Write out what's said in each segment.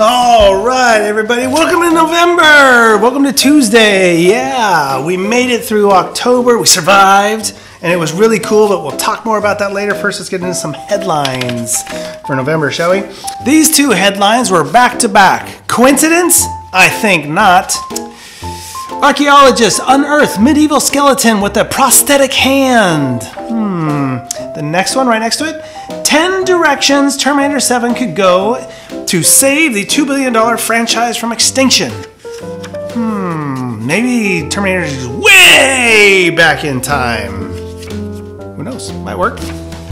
All right, everybody, welcome to November. Welcome to Tuesday. Yeah, we made it through October. We survived, and it was really cool, but we'll talk more about that later. First, let's get into some headlines for November, shall we? These two headlines were back-to-back. Coincidence? I think not. Archaeologists unearth medieval skeleton with a prosthetic hand. The next one right next to it, 10 directions Terminator 7 could go to save the $2 billion franchise from extinction. Maybe Terminator is way back in time. Who knows? Might work.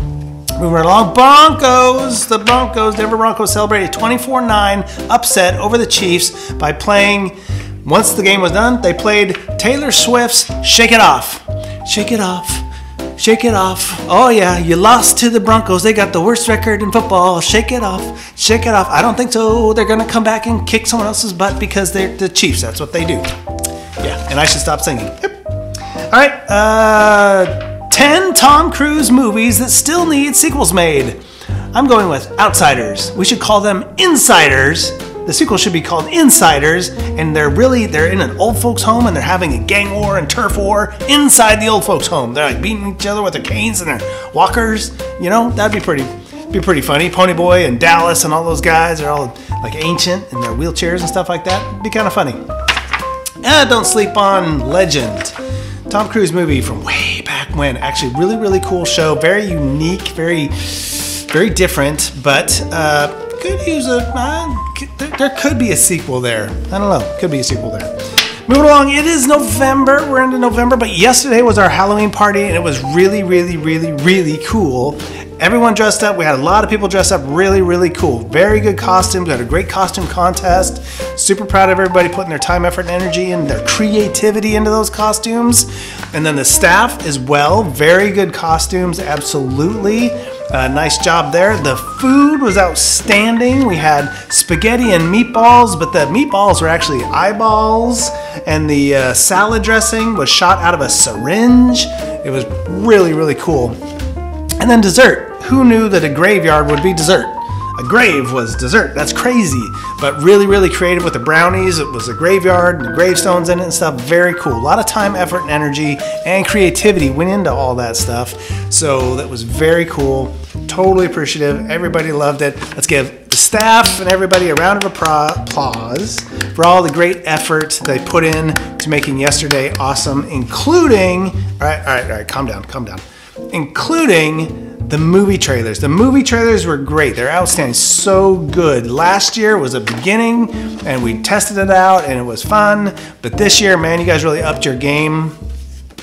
Moving right along, Broncos. The Broncos, Denver Broncos, celebrated 24-9 upset over the Chiefs by playing, once the game was done, they played Taylor Swift's Shake It Off. Shake it off. Shake it off. Oh yeah, you lost to the Broncos. They got the worst record in football. Shake it off. Shake it off. I don't think so. They're going to come back and kick someone else's butt because they're the Chiefs. That's what they do. Yeah, and I should stop singing. Yep. All right. 10 Tom Cruise movies that still need sequels made. I'm going with Outsiders. We should call them Insiders. The sequel should be called Insiders, and they're in an old folks home, and they're having a gang war and turf war inside the old folks home. They're like beating each other with their canes and their walkers. You know, that'd be pretty funny. Ponyboy and Dallas and all those guys are all like ancient in their wheelchairs and stuff like that. It'd be kind of funny. Don't sleep on Legend. Tom Cruise movie from way back when. Actually, really, really cool show. Very unique, very, very different, but could use a... There could be a sequel there. I don't know. Could be a sequel there. Moving along, it is November. We're into November, but yesterday was our Halloween party, and it was really, really, really, really cool. Everyone dressed up. We had a lot of people dressed up. Really, really cool. Very good costumes. We had a great costume contest. Super proud of everybody putting their time, effort, and energy and their creativity into those costumes. And then the staff as well. Very good costumes. Absolutely. Nice job there. The food was outstanding. We had spaghetti and meatballs, but the meatballs were actually eyeballs, and the salad dressing was shot out of a syringe. It was really, really cool. And then dessert. Who knew that a graveyard would be dessert? A grave was dessert. That's crazy, but really, really creative with the brownies. It was a graveyard and the gravestones in it and stuff. Very cool. A lot of time, effort, and energy and creativity went into all that stuff. So that was very cool. Totally appreciative. Everybody loved it. Let's give the staff and everybody a round of applause for all the great effort they put in to making yesterday awesome, including, all right, calm down, including the movie trailers. The movie trailers were great. They're outstanding. So good. Last year was a beginning, and we tested it out, and it was fun. But this year, man, you guys really upped your game.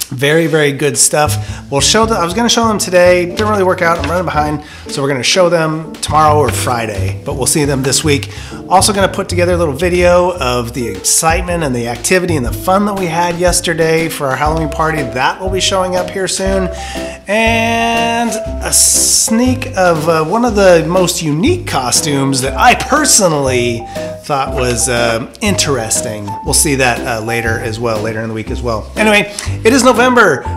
Very, very good stuff. We'll show them. I was going to show them today. Didn't really work out. I'm running behind. So we're going to show them tomorrow or Friday, but we'll see them this week. Also going to put together a little video of the excitement and the activity and the fun that we had yesterday for our Halloween party. That will be showing up here soon. And a sneak of one of the most unique costumes that I personally thought was interesting. We'll see that later as well, later in the week as well. Anyway, it is November.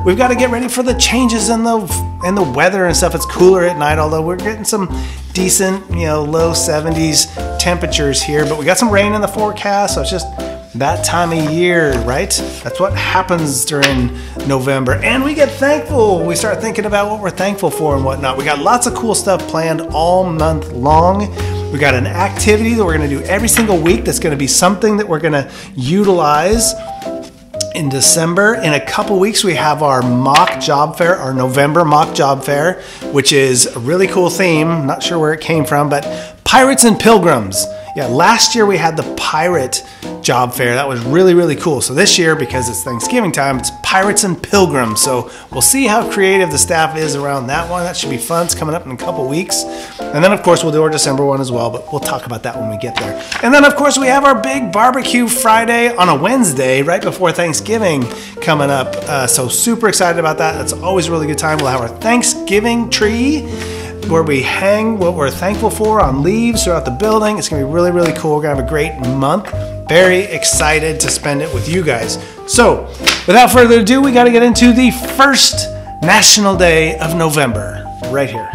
We've got to get ready for the changes in the weather and stuff. It's cooler at night, although we're getting some decent, you know, low 70s temperatures here, but we got some rain in the forecast, so it's just that time of year, right? That's what happens during November. And we get thankful. We start thinking about what we're thankful for and whatnot. We got lots of cool stuff planned all month long. We got an activity that we're going to do every single week that's going to be something that we're going to utilize in December. In a couple weeks, we have our mock job fair, our November mock job fair, which is a really cool theme. I'm not sure where it came from, but Pirates and Pilgrims. Yeah, last year we had the pirate job fair. That was really, really cool. So this year, because it's Thanksgiving time, it's Pirates and Pilgrims. So we'll see how creative the staff is around that one. That should be fun. It's coming up in a couple weeks. And then, of course, we'll do our December one as well, but we'll talk about that when we get there. And then, of course, we have our big barbecue Friday on a Wednesday right before Thanksgiving coming up. So super excited about that. That's always a really good time. We'll have our Thanksgiving tree, where we hang what we're thankful for on leaves throughout the building. It's gonna be really, really cool. We're gonna have a great month. Very excited to spend it with you guys. So without further ado, we gotta get into the first National Day of November right here.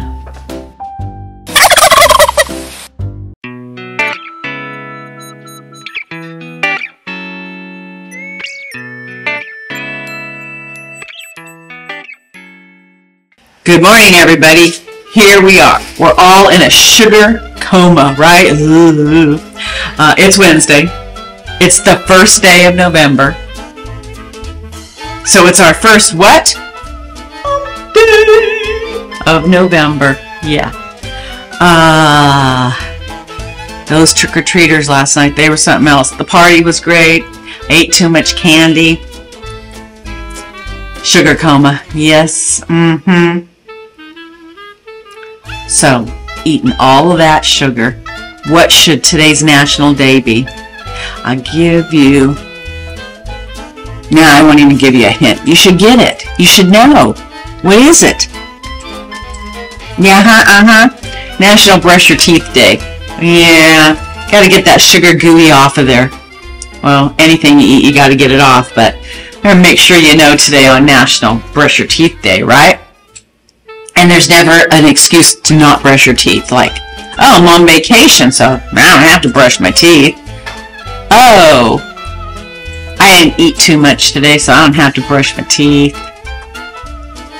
Good morning, everybody. Here we are. We're all in a sugar coma, right? It's Wednesday. It's the first day of November. So it's our first what? Day of November. Yeah. Those trick-or-treaters last night, they were something else. The party was great. Ate too much candy. Sugar coma. Yes. Mm-hmm. So, eating all of that sugar, what should today's National Day be? I'll give you... No, I won't even give you a hint. You should get it. You should know. What is it? Yeah, National Brush Your Teeth Day. Yeah, gotta get that sugar gooey off of there. Well, anything you eat, you gotta get it off, but make sure you know today on National Brush Your Teeth Day, right? And there's never an excuse to not brush your teeth. Like, oh, I'm on vacation, so I don't have to brush my teeth. Oh, I didn't eat too much today, so I don't have to brush my teeth.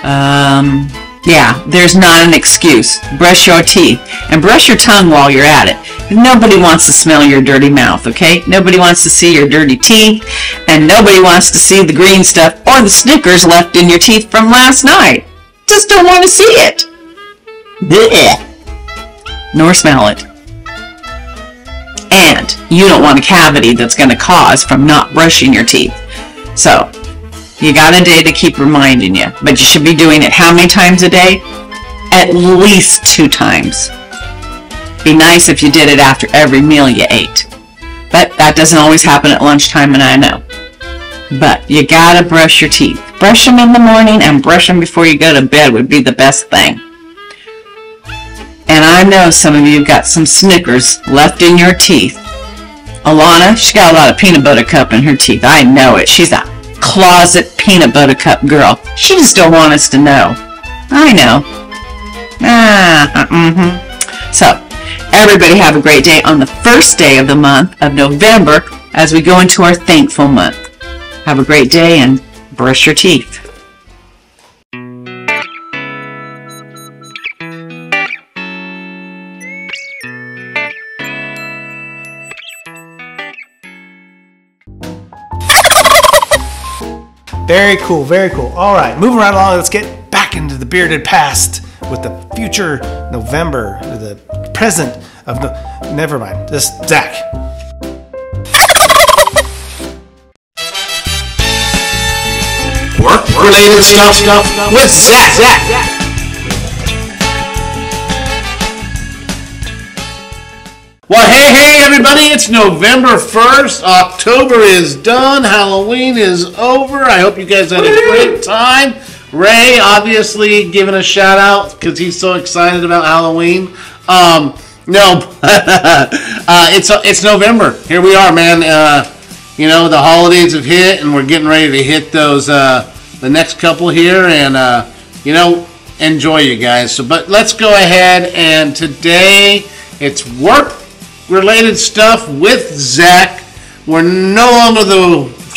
Yeah, there's not an excuse. Brush your teeth. And brush your tongue while you're at it. Nobody wants to smell your dirty mouth, okay? Nobody wants to see your dirty teeth. And nobody wants to see the green stuff or the Snickers left in your teeth from last night. Just don't want to see it. Blech. Nor smell it. And you don't want a cavity that's going to cause from not brushing your teeth. So, you got a day to keep reminding you, but you should be doing it how many times a day? At least 2 times. Be nice if you did it after every meal you ate. But that doesn't always happen at lunchtime, and I know. But you gotta brush your teeth. Brush them in the morning and brush them before you go to bed would be the best thing. And I know some of you got some Snickers left in your teeth. Alana, she's got a lot of peanut butter cup in her teeth. I know it. She's a closet peanut butter cup girl. She just don't want us to know. I know. So, everybody have a great day on the first day of the month of November as we go into our thankful month. Have a great day and brush your teeth. Very cool, very cool. All right, moving right along, let's get back into the bearded past with the future November, or the present of the, never mind, just Zach. Work-related stuff with Zach. Well, hey, everybody, it's November 1st. October is done. Halloween is over. I hope you guys had a great time. Ray, obviously, giving a shout-out because he's so excited about Halloween. It's November. Here we are, man. You know, the holidays have hit, and we're getting ready to hit those the next couple here, and you know, enjoy, you guys. So, but let's go ahead, and today it's work-related stuff with Zach. We're no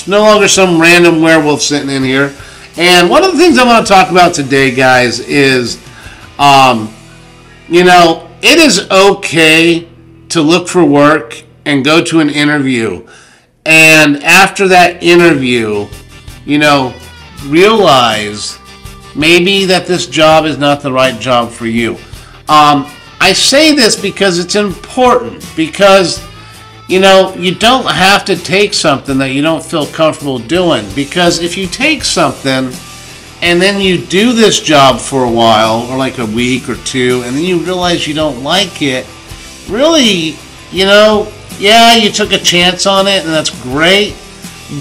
longer some random werewolf sitting in here. And one of the things I want to talk about today, guys, is you know, it is okay to look for work and go to an interview. And after that interview, you know, realize maybe that this job is not the right job for you. I say this because it's important, because, you know, you don't have to take something that you don't feel comfortable doing, because if you take something and then you do this job for a while, or like a week or two, and then you realize you don't like it, really, you know, yeah, you took a chance on it, and that's great.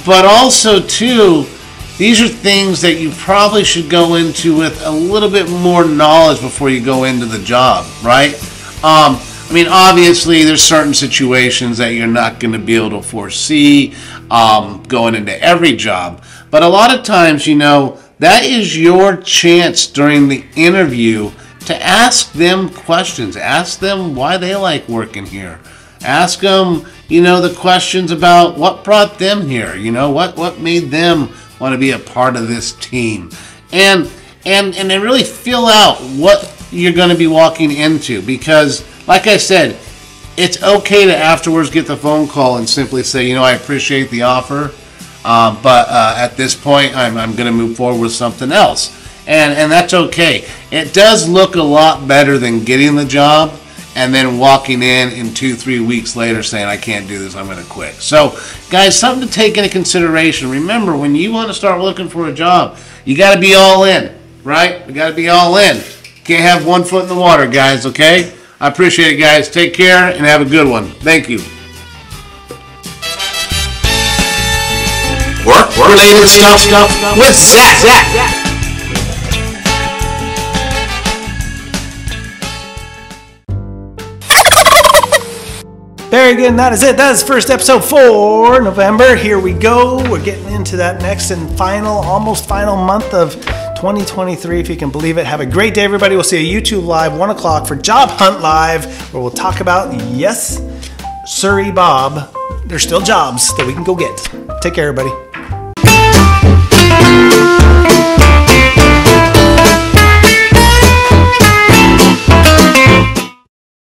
But also, too, these are things that you probably should go into with a little bit more knowledge before you go into the job, right? I mean, obviously, there's certain situations that you're not going to be able to foresee going into every job. But a lot of times, you know, that is your chance during the interview to ask them questions. Ask them why they like working here. Ask them, you know, the questions about what brought them here. You know, what made them want to be a part of this team. And and then really fill out what you're going to be walking into, because like I said, it's okay to afterwards get the phone call and simply say, you know, I appreciate the offer, but at this point I'm going to move forward with something else. And that's okay. It does look a lot better than getting the job and then walking in 2-3 weeks later saying, I can't do this, I'm going to quit. So guys, something to take into consideration. Remember, when you want to start looking for a job, you got to be all in, right? You got to be all in. Can't have one foot in the water, guys, okay? I appreciate it, guys. Take care and have a good one. Thank you. Work-related stuff with Zach. There again, that is it. That is the first episode for November. Here we go. We're getting into that next and final, almost final month of 2023, if you can believe it. Have a great day, everybody. We'll see you YouTube Live, 1 o'clock for Job Hunt Live, where we'll talk about, yes, Surrey Bob. There's still jobs that we can go get. Take care, everybody.